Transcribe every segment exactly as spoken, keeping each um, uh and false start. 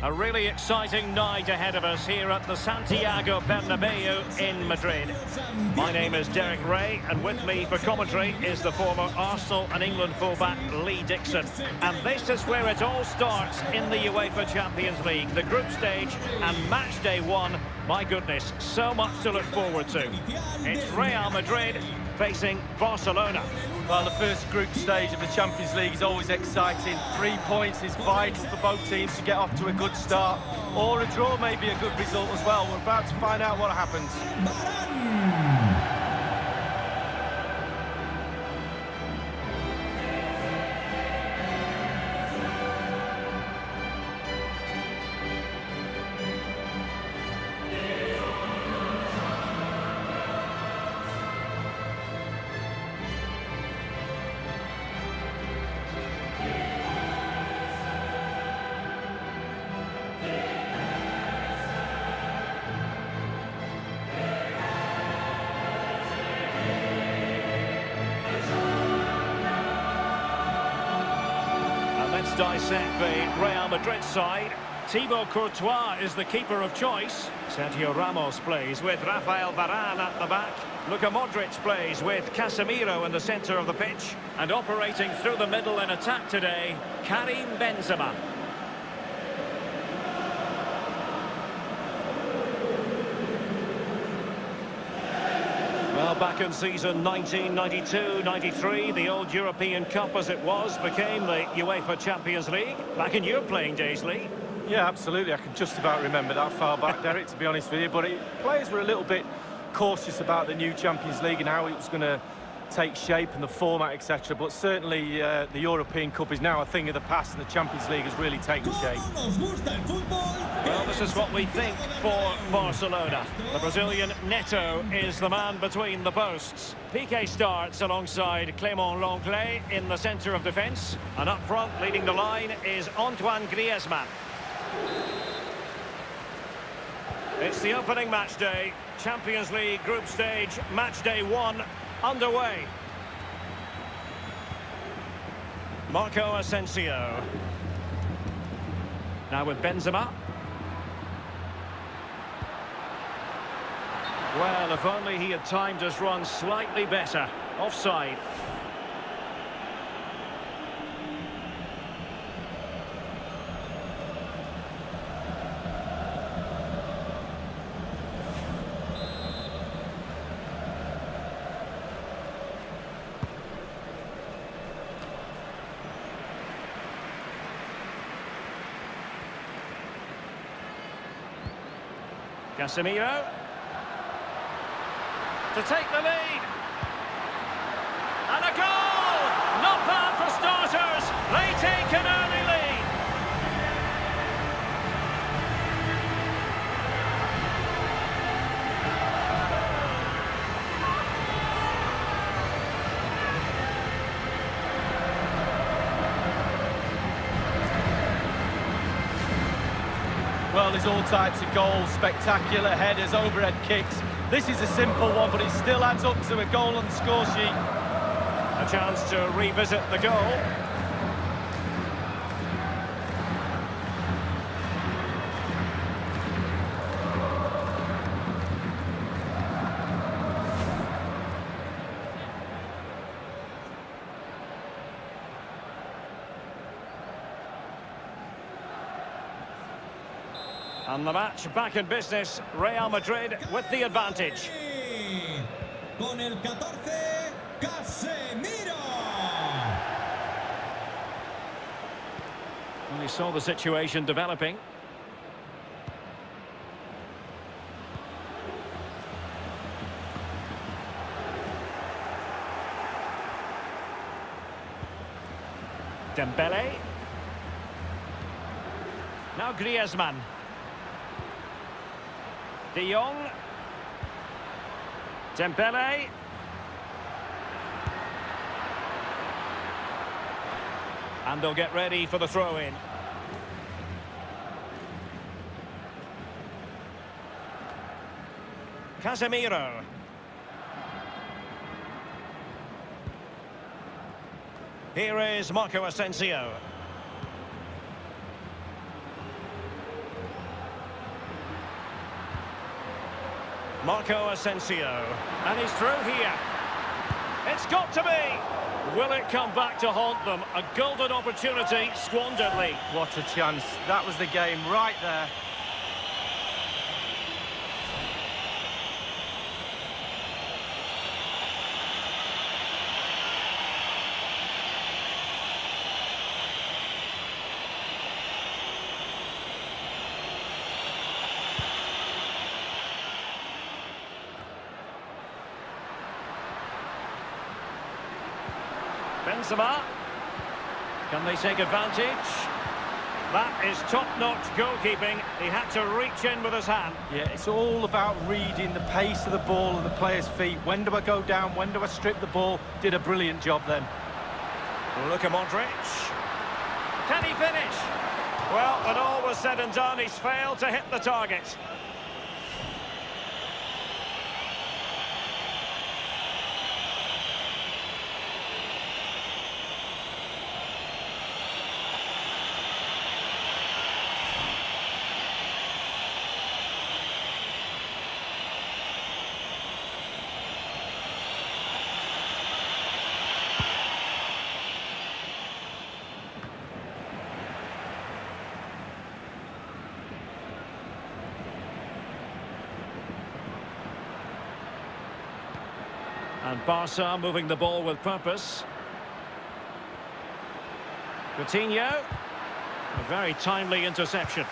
A really exciting night ahead of us here at the Santiago Bernabéu in Madrid. My name is Derek Ray, and with me for commentary is the former Arsenal and England fullback Lee Dixon. And this is where it all starts in the UEFA Champions League, the group stage and match day one. My goodness, so much to look forward to. It's Real Madrid facing Barcelona. Well, the first group stage of the Champions League is always exciting. Three points is vital for both teams to get off to a good start, or a draw may be a good result as well. We're about to find out what happens. Dissect the Real Madrid side. Thibaut Courtois is the keeper of choice. Sergio Ramos plays with Rafael Varane at the back. Luka Modric plays with Casemiro in the centre of the pitch. And operating through the middle in attack today, Karim Benzema. Well, back in season nineteen ninety-two ninety-three, the old European Cup, as it was, became the UEFA Champions League. Back in your playing days, Lee. Yeah, absolutely. I can just about remember that far back, Derek, to be honest with you. But it, players were a little bit cautious about the new Champions League and how it was going to take shape and the format, et cetera. But certainly uh, the European Cup is now a thing of the past, and the Champions League has really taken shape. Well, this is what we think for Barcelona. The Brazilian Neto is the man between the posts. Pique starts alongside Clement Lenglet in the centre of defence, and up front leading the line is Antoine Griezmann. It's the opening match day, Champions League group stage, match day one. Underway. Marco Asensio. Now with Benzema. Well, if only he had timed his run slightly better. Offside. Casemiro to take the lead, and a goal! Not bad for starters. They take an early lead. Well, there's all types of goals, spectacular headers, overhead kicks. This is a simple one, but it still adds up to a goal on the score sheet. A chance to revisit the goal. And the match back in business, Real Madrid with the advantage. Con el catorce, Casemiro. Well, he saw the situation developing. Dembele. Now Griezmann. De Jong. Dembele. And they'll get ready for the throw-in. Casemiro. Here is Marco Asensio. Marco Asensio, and he's through here. It's got to be. Will it come back to haunt them? A golden opportunity squandered, Lee. What a chance. That was the game right there. Benzema. Can they take advantage? That is top-notch goalkeeping. He had to reach in with his hand. Yeah, it's all about reading the pace of the ball and the player's feet. When do I go down? When do I strip the ball? Did a brilliant job then. Luka Modric. Can he finish? Well, when all was said and done, he's failed to hit the target. And Barca moving the ball with purpose. Coutinho. A very timely interception.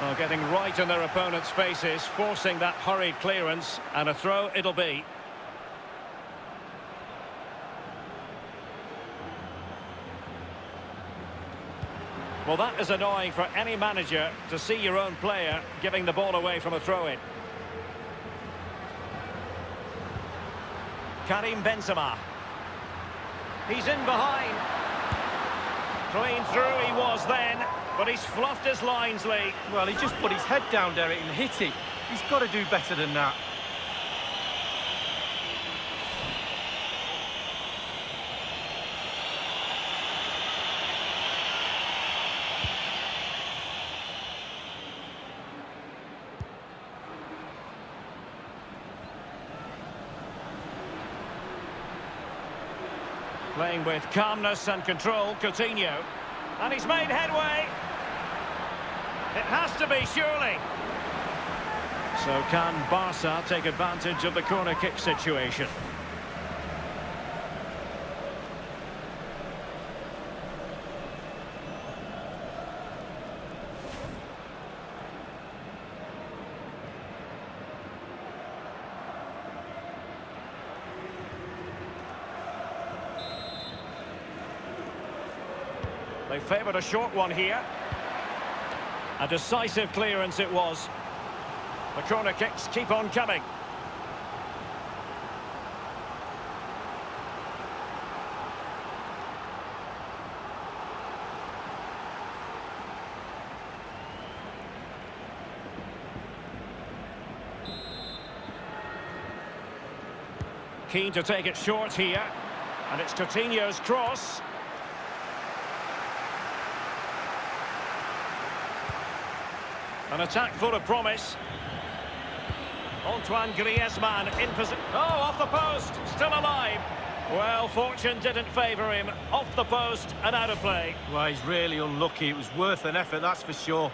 Well, getting right in their opponent's faces, forcing that hurried clearance, and a throw it'll be. Well, that is annoying for any manager to see your own player giving the ball away from a throw-in. Karim Benzema. He's in behind. Clean through he was then, but he's fluffed his lines, Lee. Well, he just put his head down, Derek, and hit it. He's got to do better than that. Playing with calmness and control, Coutinho. And he's made headway. It has to be, surely. So can Barca take advantage of the corner kick situation? They favoured a short one here. A decisive clearance it was. The corner kicks keep on coming. Keen to take it short here. And it's Coutinho's cross. An attack full of promise. Antoine Griezmann in position. Oh, off the post, still alive. Well, fortune didn't favour him. Off the post and out of play. Well, he's really unlucky. It was worth an effort, that's for sure.